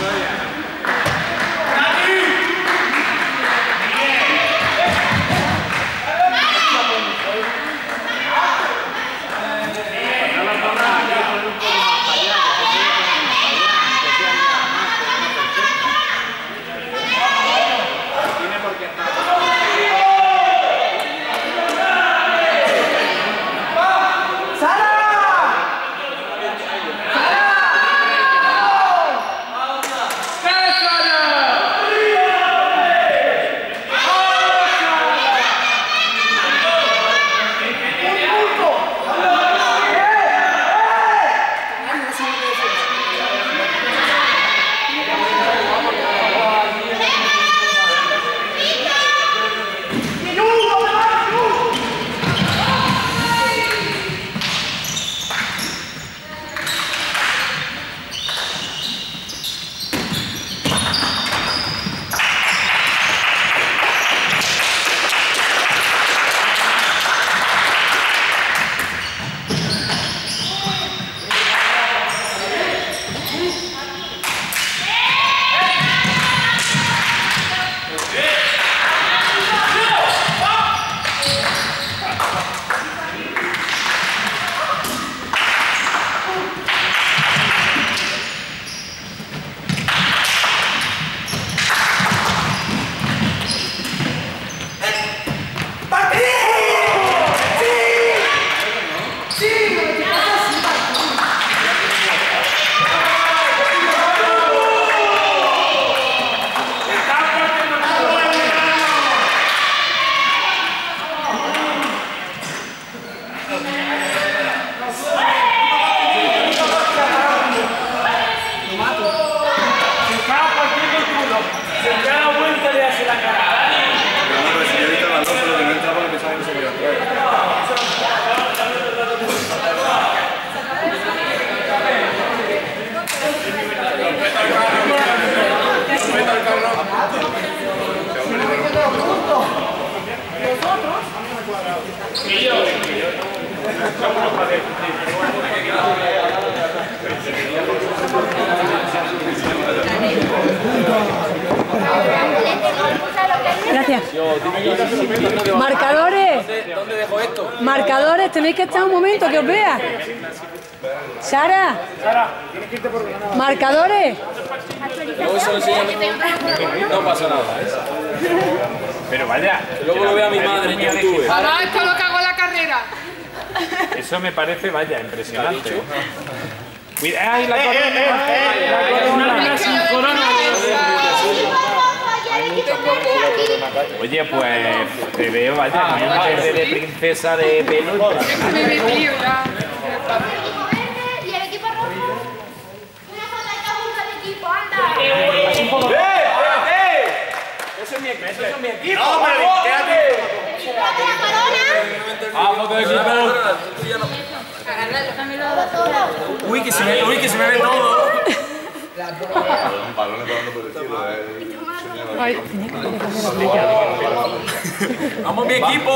Gracias. Marcadores. ¿Dónde dejo esto? Marcadores, tenéis que estar un momento, que os vea. Sara. Marcadores. No pasa nada. Pero vaya. Luego lo veo a mi madre en YouTube. Ahora esto lo cago en la carrera. Eso me parece, vaya, impresionante. Mira, ¡ay, la corona! La corona sin corona. Oye, pues te veo, vaya, vaya de princesa de peludo. Y el equipo rojo. Una falta junta de equipo, anda. Eso es mi equipo. No, hombre, quédate. Ah, foto de equipo. Uy, que se me ve todo. Un balón dando por el cielo. Vamos, mi equipo.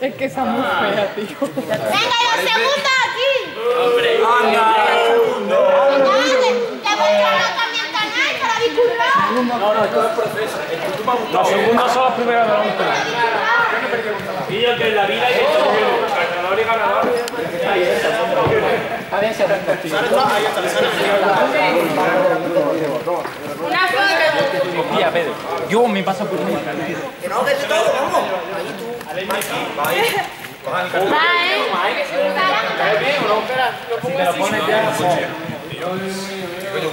Es que esa muy fea, tío. Venga, la segunda aquí. Hombre, anda. No, esto es proceso. Los segundos son los primeros de la última. Y yo que en la vida hay que ganador y ganador. Una foto. Yo me paso por mí. Que no, que todo, vamos. Ahí tú.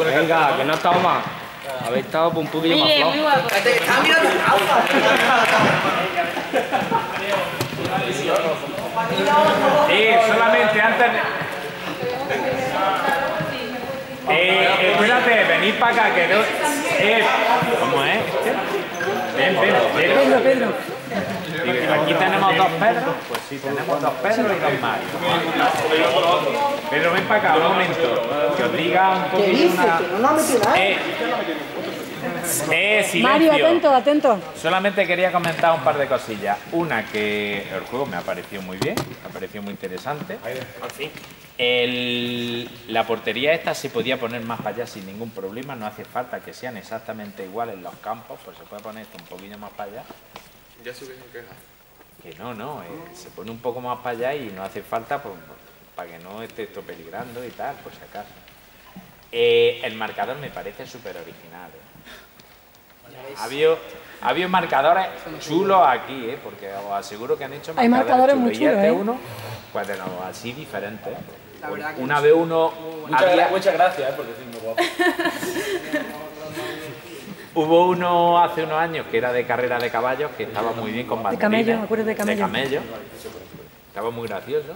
Venga, que no ha estado más. Habéis estado por un poquillo más flojo. ¡Ah, mira tu alfa! Solamente antes... espérate, venid para acá, que no... ¿Cómo es? Ven, Pedro. Aquí tenemos dos Pedros. Pues sí, tenemos dos Pedros y dos Marios. Pedro, ven para acá, un momento. Que os diga un poquito una... silencio. Mario, atento, atento. Solamente quería comentar un par de cosillas. Una, que el juego me ha parecido muy bien, me ha parecido muy interesante. Al fin. La portería esta se podía poner más para allá sin ningún problema, no hace falta que sean exactamente iguales los campos, pues se puede poner esto un poquito más para allá. Ya se hubiesen quejado. Que no, se pone un poco más para allá y no hace falta pues, para que no esté esto peligrando y tal, por si acaso. El marcador me parece súper original. Ha habido marcadores chulos aquí, porque os aseguro que han hecho marcadores, muy chulos. Y este uno, pues de nuevo, así diferente. Una vez uno... Muchas gracias, porque soy muy guapo. Hubo uno hace unos años que era de carrera de caballos, que estaba muy bien con banderines. De camello, me acuerdo de camello. De camello. Estaba muy gracioso.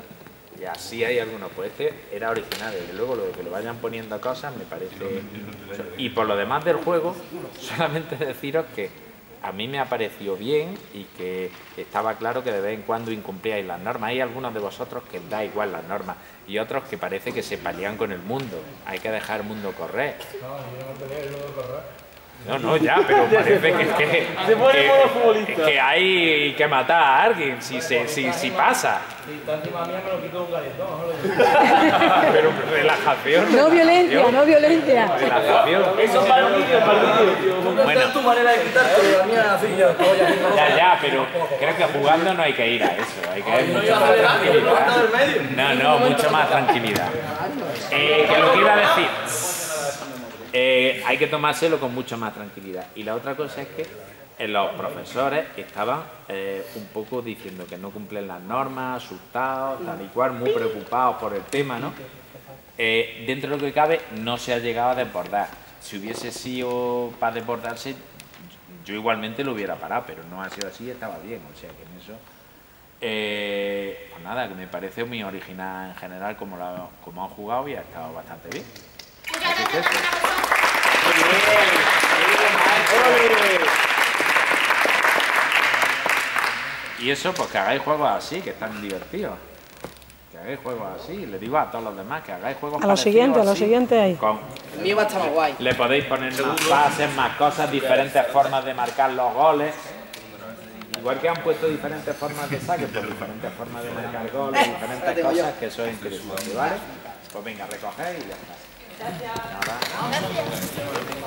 Y así hay algunos. Pues este era original. Desde luego, lo de que le vayan poniendo cosas me parece... Y por lo demás del juego, solamente deciros que a mí me ha parecido bien y que estaba claro que de vez en cuando incumplíais las normas. Hay algunos de vosotros que da igual las normas y otros que parece que se pelean con el mundo. Hay que dejar el mundo correr. No, yo no peleo, yo no correr. No, ya, pero parece que hay que matar a alguien si pasa. Si está encima mía me lo quito un galetón. Pero relajación. No violencia, no violencia. Relajación. Eso es para un vídeo, tío. Bueno, es tu manera de quitarte, pero la mía así yo. Ya, pero creo que jugando no hay que ir a eso. Hay que ir mucho más tranquilidad. No, mucho más tranquilidad. Que lo que iba a decir... hay que tomárselo con mucha más tranquilidad. Y la otra cosa es que los profesores estaban un poco diciendo que no cumplen las normas, asustados, tal y cual, muy preocupados por el tema, ¿no? Dentro de lo que cabe, no se ha llegado a desbordar. Si hubiese sido para desbordarse, yo igualmente lo hubiera parado, pero no ha sido así, estaba bien, o sea que en eso... pues nada, que me parece muy original en general como han jugado y ha estado bastante bien. Así que eso. Y eso, pues que hagáis juegos así, que están divertidos. Que hagáis juegos así. Le digo a todos los demás que hagáis juegos así. A lo siguiente ahí. El mío va a estar más guay. Le podéis poner más pases, más cosas, diferentes formas de marcar los goles. Igual que han puesto diferentes formas de saque, pues diferentes formas de marcar goles, diferentes cosas que son interesantes, ¿vale? Pues venga, recogéis y ya está. Gracias.